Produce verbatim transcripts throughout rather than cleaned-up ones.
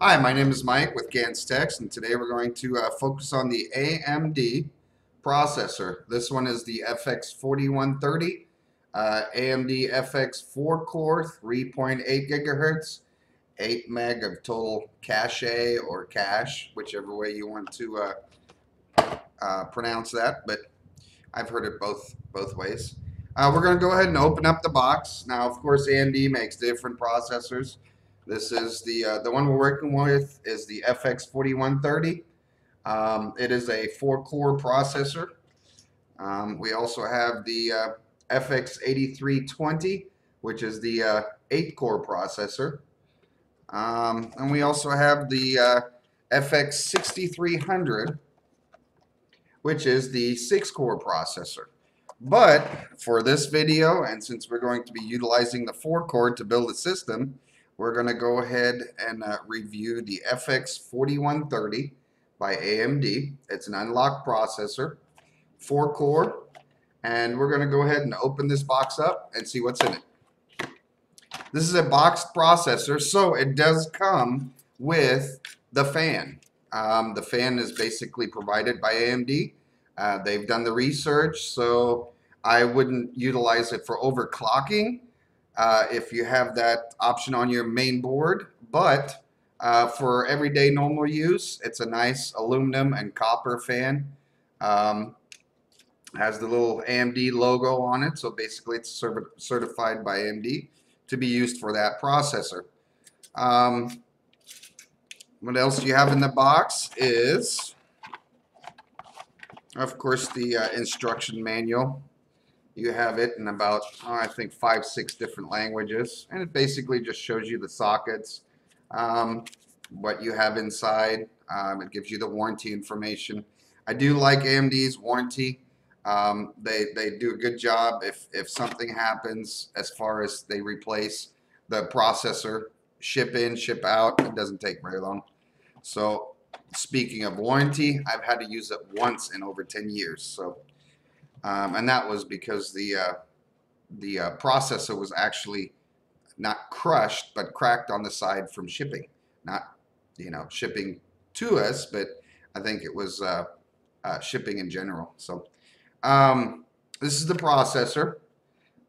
Hi, my name is Mike with KansasTechs, and today we're going to uh, focus on the A M D processor. This one is the F X forty-one thirty, uh, A M D F X four core, three point eight gigahertz, eight meg of total cache or cache, whichever way you want to uh, uh, pronounce that, but I've heard it both, both ways. Uh, we're going to go ahead and open up the box. Now, of course, A M D makes different processors. This is the uh, the one we're working with is the F X forty-one thirty. Um, it is a four-core processor. Um, we also have the uh, F X eighty-three twenty, which is the uh, eight-core processor. Um, and we also have the uh, F X sixty-three hundred, which is the six-core processor. But for this video, and since we're going to be utilizing the four-core to build a system, we're going to go ahead and uh, review the F X forty-one thirty by A M D. It's an unlocked processor, four core, and we're going to go ahead and open this box up and see what's in it. This is a boxed processor, so it does come with the fan. Um, the fan is basically provided by A M D. Uh, they've done the research, so I wouldn't utilize it for overclocking. Uh, if you have that option on your main board, but uh, for everyday normal use, it's a nice aluminum and copper fan. Um, has the little A M D logo on it, so basically it's cert certified by A M D to be used for that processor. Um, what else you have in the box is, of course, the uh, instruction manual. You have it in about, oh, I think, five, six different languages. And it basically just shows you the sockets, um, what you have inside. Um, it gives you the warranty information. I do like A M D's warranty. Um, they, they do a good job if, if something happens as far as they replace the processor. Ship in, ship out. It doesn't take very long. So speaking of warranty, I've had to use it once in over ten years. So. Um, and that was because the uh, the uh, processor was actually not crushed, but cracked on the side from shipping. Not, you know, shipping to us, but I think it was uh, uh, shipping in general. So um, this is the processor.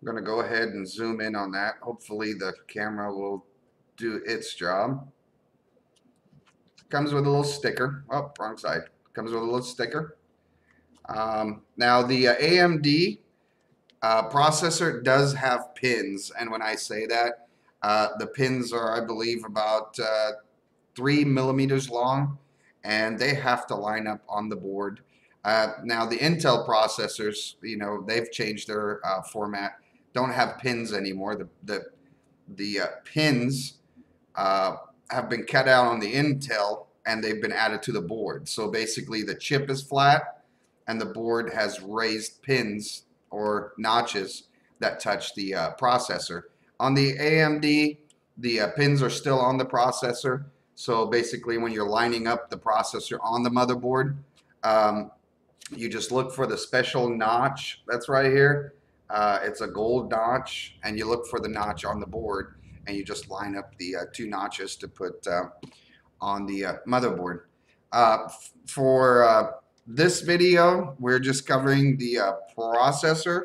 I'm going to go ahead and zoom in on that. Hopefully the camera will do its job. Comes with a little sticker. Oh, wrong side. Comes with a little sticker. Um, now the uh, A M D uh, processor does have pins, and when I say that, uh, the pins are, I believe, about uh, three millimeters long, and they have to line up on the board. Uh, now the Intel processors, you know, they've changed their uh, format, don't have pins anymore. The the the uh, pins uh, have been cut out on the Intel, and they've been added to the board. So basically, the chip is flat, and the board has raised pins or notches that touch the uh, processor. On the A M D, the uh, pins are still on the processor, so basically when you're lining up the processor on the motherboard, um, you just look for the special notch that's right here. Uh, it's a gold notch, and you look for the notch on the board, and you just line up the uh, two notches to put uh, on the uh, motherboard. Uh, for uh, This video, we're just covering the uh, processor,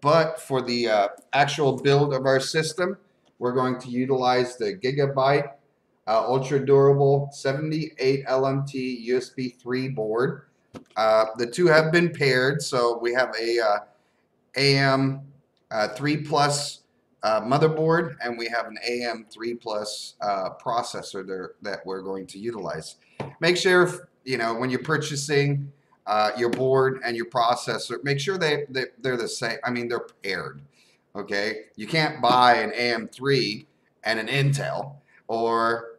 but for the uh, actual build of our system, we're going to utilize the Gigabyte uh, Ultra Durable seventy-eight L M T U S B three board. Uh, the two have been paired, so we have a uh, A M three Plus uh, motherboard, and we have an A M three Plus uh, processor there that we're going to utilize. Make sure if You know, when you're purchasing uh, your board and your processor, make sure they, they, they're the same. I mean, they're paired, okay? You can't buy an A M three and an Intel, or,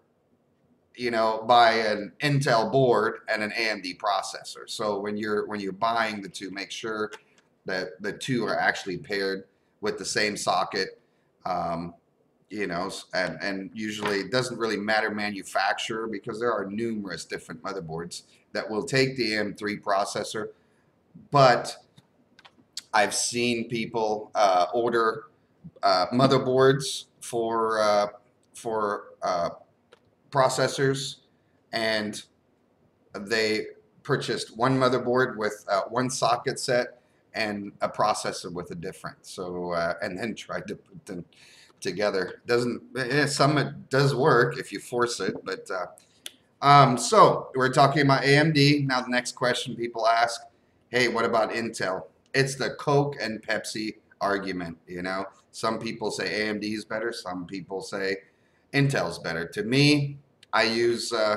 you know, buy an Intel board and an A M D processor. So when you're, when you're buying the two, make sure that the two are actually paired with the same socket, um, you know, and, and usually it doesn't really matter manufacturer, because there are numerous different motherboards that will take the A M three processor, but I've seen people uh, order uh, motherboards for, uh, for uh, processors, and they purchased one motherboard with uh, one socket set and a processor with a different. So uh, and then tried to put them together. Doesn't yeah, some it does work if you force it, but uh, um, so we're talking about A M D. Now the next question people ask, hey, what about Intel? It's the Coke and Pepsi argument, you know. Some people say A M D is better. Some people say Intel's better. To me, I use uh,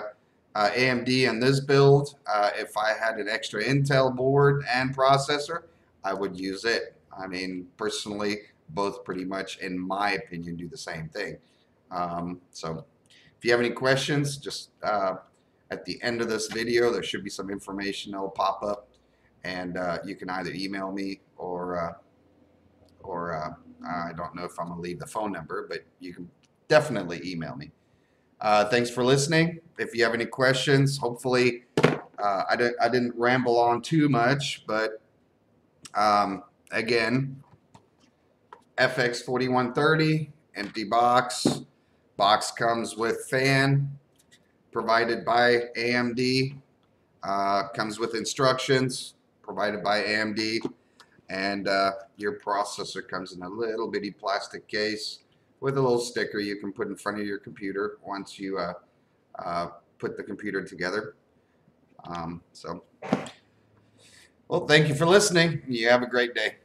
uh, A M D in this build. Uh, if I had an extra Intel board and processor, I would use it. I mean, personally, both pretty much, in my opinion, do the same thing. Um, so if you have any questions, just uh, at the end of this video, there should be some information that will pop up, and uh, you can either email me or, uh, or uh, I don't know if I'm going to leave the phone number, but you can definitely email me. Uh, thanks for listening. If you have any questions, hopefully uh, I, didn't, I didn't ramble on too much, but um, again, F X forty-one thirty, empty box. Box comes with fan provided by A M D. Uh, comes with instructions provided by A M D. And uh, your processor comes in a little bitty plastic case with a little sticker you can put in front of your computer once you uh, uh, put the computer together. Um, so, well, thank you for listening. You have a great day.